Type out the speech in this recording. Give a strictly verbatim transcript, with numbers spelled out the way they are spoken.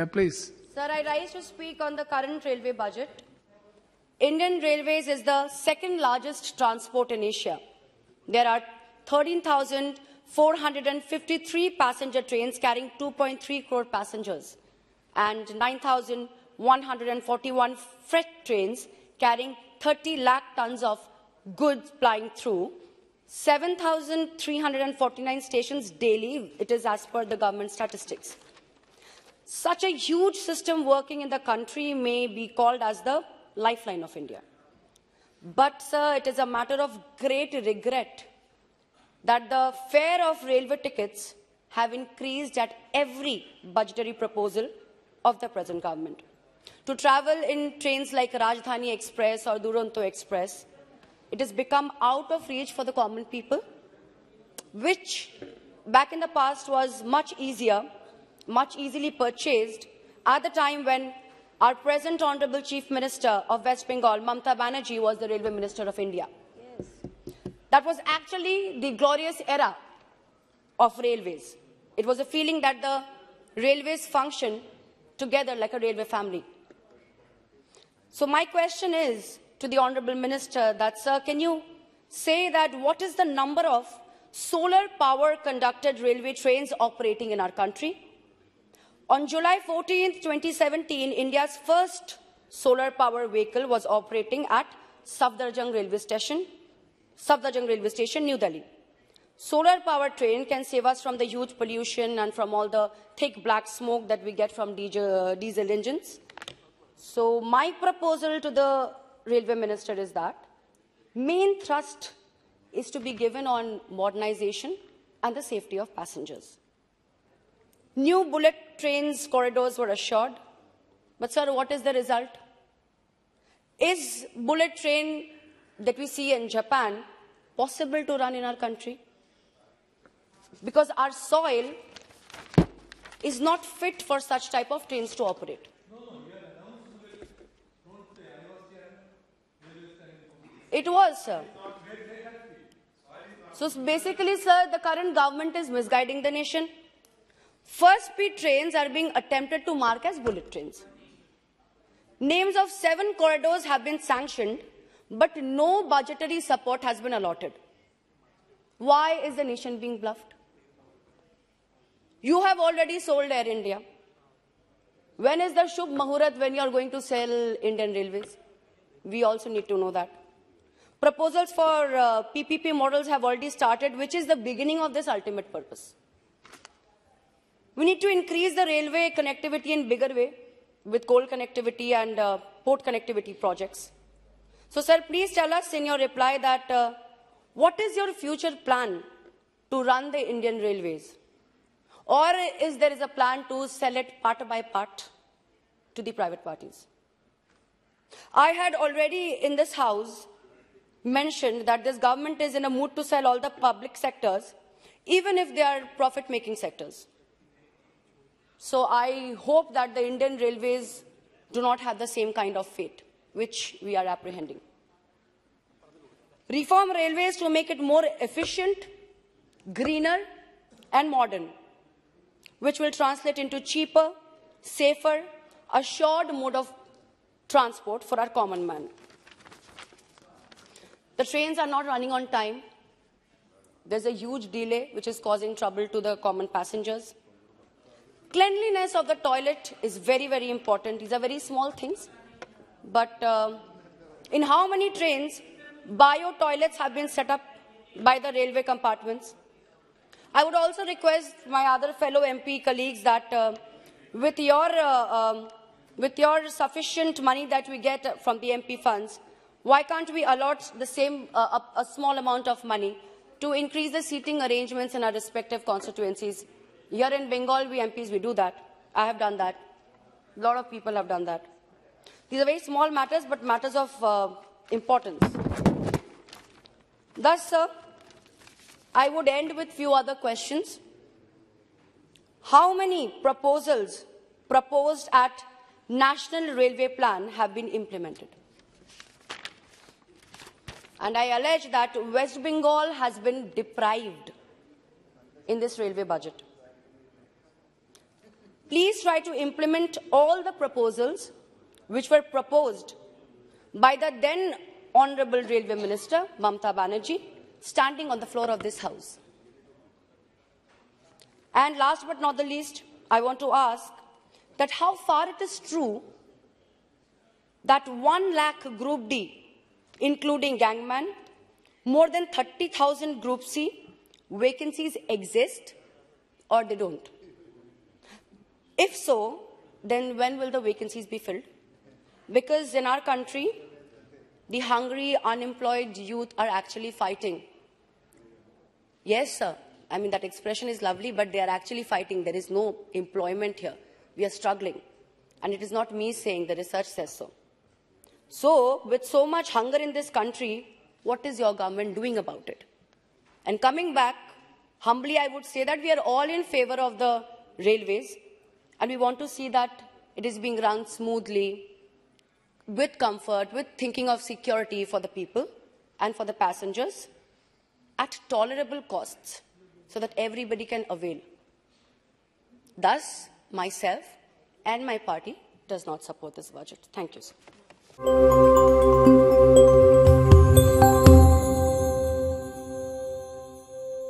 Yeah, please. Sir, I rise to speak on the current railway budget. Indian Railways is the second largest transport in Asia. There are thirteen thousand four hundred fifty-three passenger trains carrying two point three crore passengers and nine thousand one hundred forty-one freight trains carrying thirty lakh tons of goods plying through seven thousand three hundred forty-nine stations daily. It is as per the government statistics. Such a huge system working in the country may be called as the lifeline of India. But, sir, it is a matter of great regret that the fare of railway tickets have increased at every budgetary proposal of the present government. To travel in trains like Rajdhani Express or Duronto Express, it has become out of reach for the common people, which back in the past was much easier, much easily purchased at the time when our present Honorable Chief Minister of West Bengal, Mamata Banerjee, was the Railway Minister of India. Yes. That was actually the glorious era of railways. It was a feeling that the railways function together like a railway family. So my question is to the Honorable Minister that, sir, can you say that what is the number of solar power conducted railway trains operating in our country? On July fourteenth twenty seventeen, India's first solar power vehicle was operating at Safdarjung railway station, Safdarjung railway station, New Delhi. Solar power train can save us from the huge pollution and from all the thick black smoke that we get from diesel engines. So my proposal to the Railway Minister is that main thrust is to be given on modernization and the safety of passengers. New bullet trains corridors were assured, but sir, what is the result? Is bullet train that we see in Japan possible to run in our country? Because our soil is not fit for such type of trains to operate. It was, sir. So basically, sir, the current government is misguiding the nation. First-speed trains are being attempted to mark as bullet trains. Names of seven corridors have been sanctioned, but no budgetary support has been allotted. Why is the nation being bluffed? You have already sold Air India. When is the Shubh Mahurat when you are going to sell Indian Railways? We also need to know that. Proposals for uh, P P P models have already started, which is the beginning of this ultimate purpose. We need to increase the railway connectivity in bigger way with coal connectivity and uh, port connectivity projects. So, sir, please tell us in your reply that uh, what is your future plan to run the Indian Railways? Or is there is a plan to sell it part by part to the private parties? I had already in this house mentioned that this government is in a mood to sell all the public sectors, even if they are profit-making sectors. So I hope that the Indian Railways do not have the same kind of fate, which we are apprehending. Reform railways to make it more efficient, greener, and modern, which will translate into cheaper, safer, assured mode of transport for our common man. The trains are not running on time. There's a huge delay which is causing trouble to the common passengers. Cleanliness of the toilet is very, very important. These are very small things. But uh, in how many trains bio toilets have been set up by the railway compartments? I would also request my other fellow M P colleagues that uh, with, your, uh, um, with your sufficient money that we get from the M P funds, why can't we allot the same, uh, a, a small amount of money to increase the seating arrangements in our respective constituencies? Here in Bengal, we M Ps, we do that. I have done that. A lot of people have done that. These are very small matters, but matters of uh, importance. Thus, sir, I would end with few other questions. How many proposals proposed at National Railway Plan have been implemented? And I allege that West Bengal has been deprived in this railway budget. Please try to implement all the proposals which were proposed by the then Honorable Railway Minister, Mamata Banerjee, standing on the floor of this House. And last but not the least, I want to ask that how far it is true that one lakh Group D, including gangman, more than thirty thousand Group C vacancies exist or they don't. If so, then when will the vacancies be filled? Because in our country, the hungry, unemployed youth are actually fighting. Yes, sir. I mean, that expression is lovely, but they are actually fighting. There is no employment here. We are struggling. And it is not me saying, the research says so. So, with so much hunger in this country, what is your government doing about it? And coming back, humbly I would say that we are all in favor of the railways, and we want to see that it is being run smoothly, with comfort, with thinking of security for the people and for the passengers, at tolerable costs, so that everybody can avail. Thus, myself and my party does not support this budget. Thank you, sir.